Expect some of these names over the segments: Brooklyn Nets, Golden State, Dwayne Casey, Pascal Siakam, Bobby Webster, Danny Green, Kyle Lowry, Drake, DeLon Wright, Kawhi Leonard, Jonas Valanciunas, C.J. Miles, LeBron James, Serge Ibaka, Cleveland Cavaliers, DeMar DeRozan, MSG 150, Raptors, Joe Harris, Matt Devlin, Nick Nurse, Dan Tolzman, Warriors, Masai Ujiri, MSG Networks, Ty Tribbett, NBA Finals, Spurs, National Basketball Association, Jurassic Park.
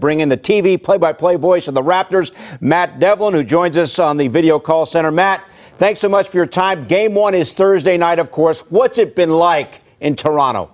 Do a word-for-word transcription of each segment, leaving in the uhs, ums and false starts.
Bring in the T V play-by-play voice of the Raptors, Matt Devlin, who joins us on the video call center. Matt, thanks so much for your time. Game one is Thursday night, of course. What's it been like in Toronto?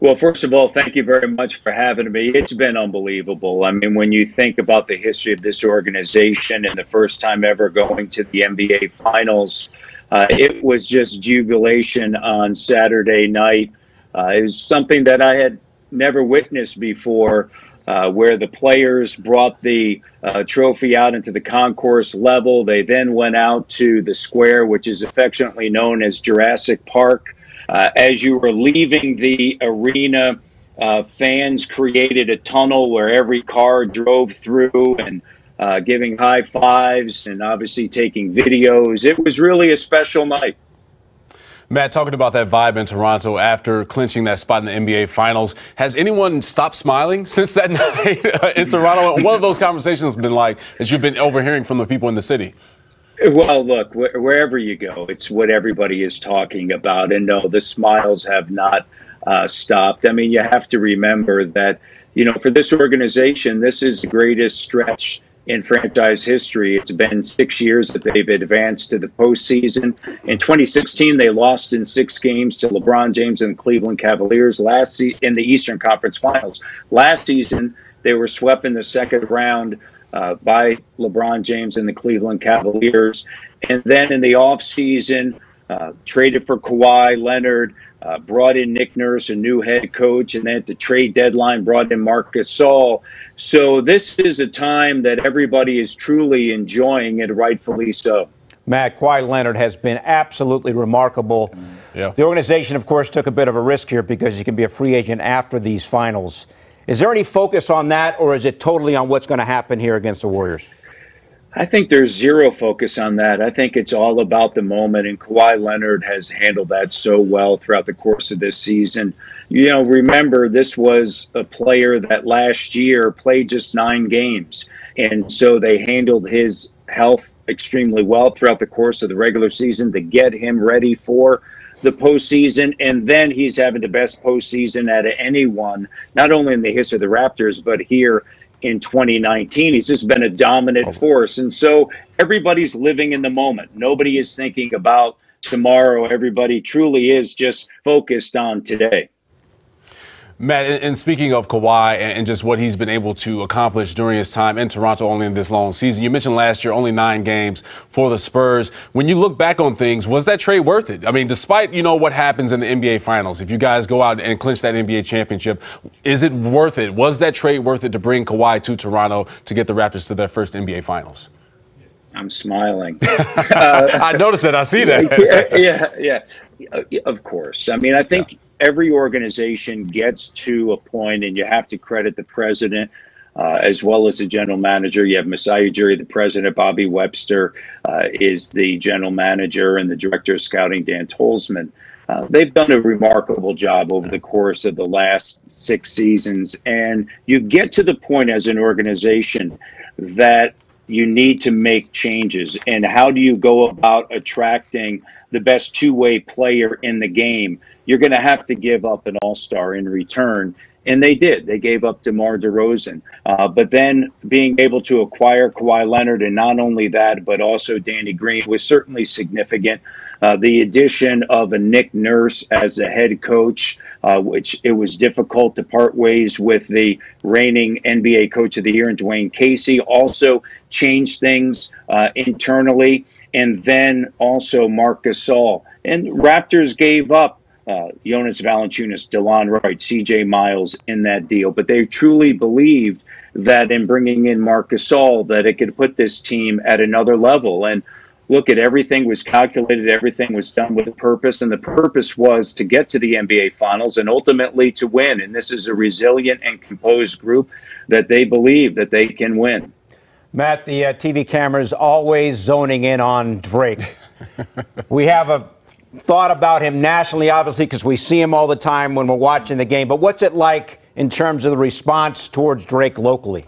Well, first of all, thank you very much for having me. It's been unbelievable. I mean, when you think about the history of this organization and the first time ever going to the N B A Finals, uh, it was just jubilation on Saturday night. Uh, it was something that I had never witnessed before. Uh, where the players brought the uh, trophy out into the concourse level. They then went out to the square, which is affectionately known as Jurassic Park. Uh, as you were leaving the arena, uh, fans created a tunnel where every car drove through and uh, giving high fives and obviously taking videos. It was really a special night. Matt, talking about that vibe in Toronto after clinching that spot in the N B A Finals, has anyone stopped smiling since that night in Toronto? What have those conversations been like that you've been overhearing from the people in the city? Well, look, wh wherever you go, it's what everybody is talking about. And no, the smiles have not uh, stopped. I mean, you have to remember that, you know, for this organization, this is the greatest stretch in franchise history. It's been six years that they've advanced to the postseason. In twenty sixteen, they lost in six games to LeBron James and the Cleveland Cavaliers last se in the Eastern Conference Finals. Last season, they were swept in the second round uh, by LeBron James and the Cleveland Cavaliers. And then in the offseason, uh, traded for Kawhi Leonard, uh, brought in Nick Nurse, a new head coach, and then at the trade deadline brought in Marc Gasol. So this is a time that everybody is truly enjoying, and rightfully so. Matt, Kawhi Leonard has been absolutely remarkable. Yeah. The organization, of course, took a bit of a risk here because he can be a free agent after these finals. Is there any focus on that, or is it totally on what's going to happen here against the Warriors? I think there's zero focus on that. I think it's all about the moment, and Kawhi Leonard has handled that so well throughout the course of this season. You know, remember, this was a player that last year played just nine games, and so they handled his health extremely well throughout the course of the regular season to get him ready for the postseason, and then he's having the best postseason out of anyone, not only in the history of the Raptors, but here in twenty nineteen. He's just been a dominant force. And so everybody's living in the moment. Nobody is thinking about tomorrow. Everybody truly is just focused on today. Matt, and speaking of Kawhi and just what he's been able to accomplish during his time in Toronto only in this long season, you mentioned last year only nine games for the Spurs. When you look back on things, was that trade worth it? I mean, despite, you know, what happens in the N B A Finals, if you guys go out and clinch that N B A championship, is it worth it? Was that trade worth it to bring Kawhi to Toronto to get the Raptors to their first N B A Finals? I'm smiling. uh, I noticed it. I see that. yeah, yeah, yeah. Of course. I mean, I think yeah. every organization gets to a point, and you have to credit the president uh, as well as the general manager. You have Masai Ujiri, the president. Bobby Webster uh, is the general manager, and the director of scouting, Dan Tolzman. Uh, they've done a remarkable job over the course of the last six seasons. And you get to the point as an organization that you need to make changes. And how do you go about attracting the best two-way player in the game? You're going to have to give up an all-star in return. And they did. They gave up DeMar DeRozan. Uh, but then being able to acquire Kawhi Leonard, and not only that, but also Danny Green, was certainly significant. Uh, the addition of a Nick Nurse as the head coach, uh, which it was difficult to part ways with the reigning N B A Coach of the Year, and Dwayne Casey, also changed things uh, internally. And then also Marc Gasol. And Raptors gave up Uh, Jonas Valanciunas, DeLon Wright, C J. Miles in that deal. But they truly believed that in bringing in Marc Gasol that it could put this team at another level. And look, at everything was calculated. Everything was done with a purpose. And the purpose was to get to the N B A Finals and ultimately to win. And this is a resilient and composed group that they believe that they can win. Matt, the uh, T V camera's always zoning in on Drake. We have a thought about him nationally, obviously, because we see him all the time when we're watching the game. But what's it like in terms of the response towards Drake locally?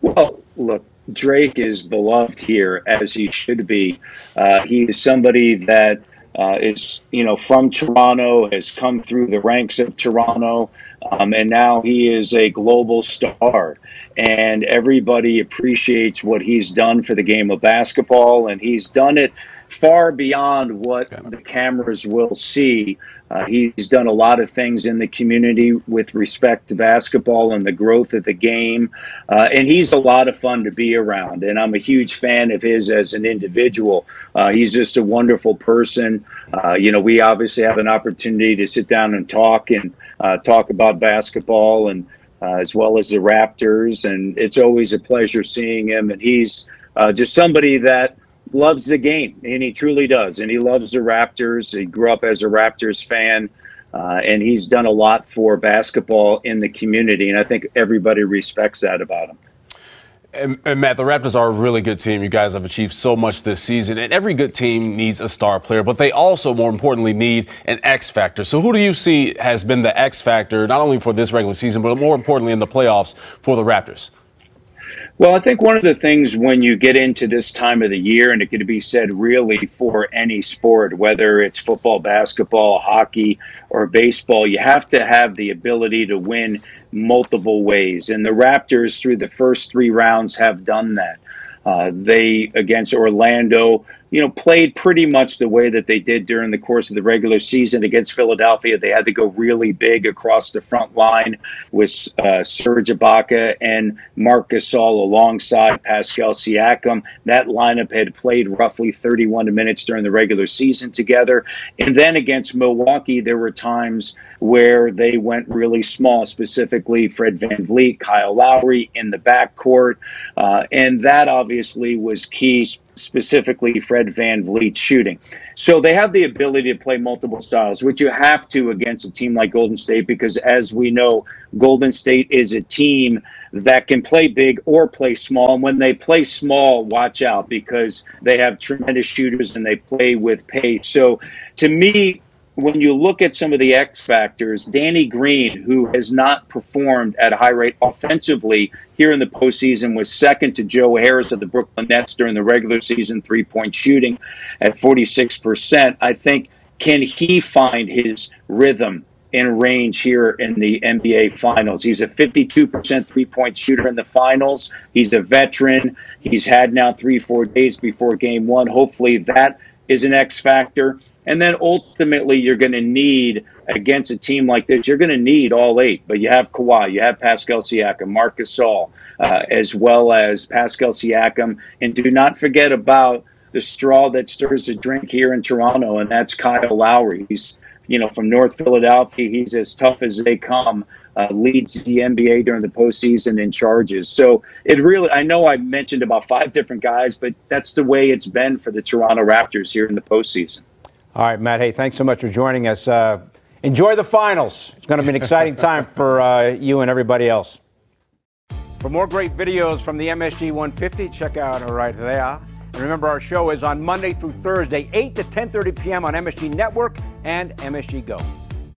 Well, look, Drake is beloved here, as he should be. Uh, he is somebody that uh, is, you know, from Toronto, has come through the ranks of Toronto, um, and now he is a global star. And everybody appreciates what he's done for the game of basketball, and he's done it far beyond what the cameras will see. Uh, he's done a lot of things in the community with respect to basketball and the growth of the game. Uh, and he's a lot of fun to be around. And I'm a huge fan of his as an individual. Uh, he's just a wonderful person. Uh, you know, we obviously have an opportunity to sit down and talk and uh, talk about basketball and uh, as well as the Raptors. And it's always a pleasure seeing him. And he's uh, just somebody that loves the game, and he truly does, and he loves the Raptors. He grew up as a Raptors fan, uh, and he's done a lot for basketball in the community, and I think everybody respects that about him. And, and Matt, the Raptors are a really good team. You guys have achieved so much this season, and every good team needs a star player, but they also, more importantly, need an X factor. So who do you see has been the X factor, not only for this regular season, but more importantly in the playoffs for the Raptors? Well, I think one of the things when you get into this time of the year, and it could be said really for any sport, whether it's football, basketball, hockey, or baseball, you have to have the ability to win multiple ways. And the Raptors, through the first three rounds, have done that. Uh, they, against Orlando, you know, played pretty much the way that they did during the course of the regular season. Against Philadelphia, they had to go really big across the front line with uh, Serge Ibaka and Marc Gasol alongside Pascal Siakam. That lineup had played roughly thirty-one minutes during the regular season together. And then against Milwaukee, there were times where they went really small, specifically Fred Van Vleet, Kyle Lowry in the backcourt. Uh, and that obviously was key, specifically Fred Van Vliet shooting. So they have the ability to play multiple styles, which you have to against a team like Golden State, because as we know, Golden State is a team that can play big or play small. And when they play small, watch out, because they have tremendous shooters and they play with pace. So to me, when you look at some of the X factors, Danny Green, who has not performed at a high rate offensively here in the postseason, was second to Joe Harris of the Brooklyn Nets during the regular season three-point shooting at forty-six percent. I think, can he find his rhythm and range here in the N B A Finals? He's a fifty-two percent three-point shooter in the Finals. He's a veteran. He's had now three, four days before Game one. Hopefully that is an X factor. And then ultimately, you're going to need, against a team like this, you're going to need all eight. But you have Kawhi, you have Pascal Siakam, Marc Gasol, uh, as well as Pascal Siakam. And do not forget about the straw that stirs the drink here in Toronto, and that's Kyle Lowry. He's, you know, from North Philadelphia. He's as tough as they come. Uh, leads the N B A during the postseason in charges. So it really, I know I mentioned about five different guys, but that's the way it's been for the Toronto Raptors here in the postseason. All right, Matt, hey, thanks so much for joining us. Uh, enjoy the finals. It's going to be an exciting time for uh, you and everybody else. For more great videos from the M S G one fifty, check out right there. And remember, our show is on Monday through Thursday, eight to ten thirty p m on M S G Network and M S G Go.